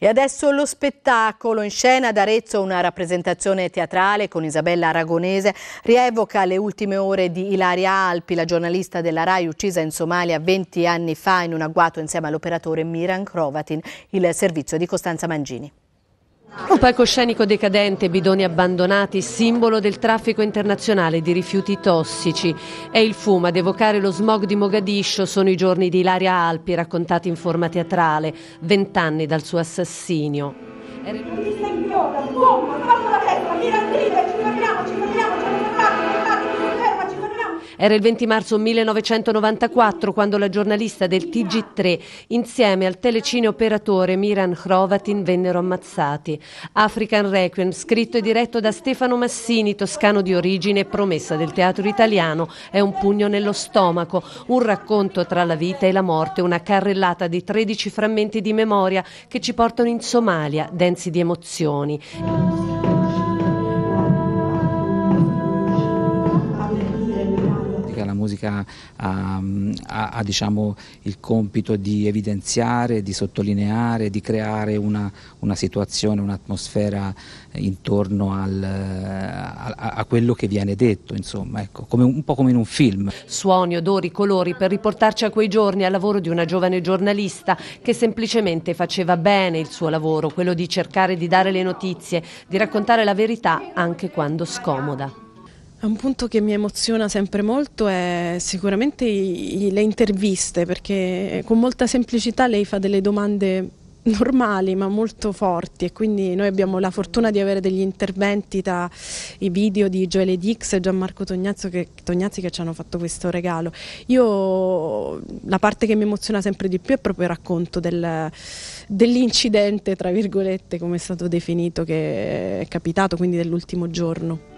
E adesso lo spettacolo. In scena ad Arezzo una rappresentazione teatrale con Isabella Ragonese rievoca le ultime ore di Ilaria Alpi, la giornalista della RAI uccisa in Somalia 20 anni fa in un agguato insieme all'operatore Miran Hrovatin, il servizio di Costanza Mangini. Un palcoscenico decadente, bidoni abbandonati, simbolo del traffico internazionale di rifiuti tossici. È il fumo ad evocare lo smog di Mogadiscio, sono i giorni di Ilaria Alpi raccontati in forma teatrale, 20 anni dal suo assassinio. Era il 20 marzo 1994 quando la giornalista del TG3 insieme al telecine operatore Miran Hrovatin vennero ammazzati. African Requiem, scritto e diretto da Stefano Massini, toscano di origine e promessa del teatro italiano, è un pugno nello stomaco, un racconto tra la vita e la morte, una carrellata di 13 frammenti di memoria che ci portano in Somalia, densi di emozioni. La musica ha diciamo, il compito di evidenziare, di sottolineare, di creare una situazione, un'atmosfera intorno a quello che viene detto, insomma, ecco, come, un po' come in un film. Suoni, odori, colori per riportarci a quei giorni al lavoro di una giovane giornalista che semplicemente faceva bene il suo lavoro, quello di cercare di dare le notizie, di raccontare la verità anche quando scomoda. Un punto che mi emoziona sempre molto è sicuramente le interviste, perché con molta semplicità lei fa delle domande normali ma molto forti, e quindi noi abbiamo la fortuna di avere degli interventi tra i video di Gioele Dix e Gianmarco Tognazzi che ci hanno fatto questo regalo. Io la parte che mi emoziona sempre di più è proprio il racconto dell'incidente, tra virgolette, come è stato definito, che è capitato, quindi dell'ultimo giorno.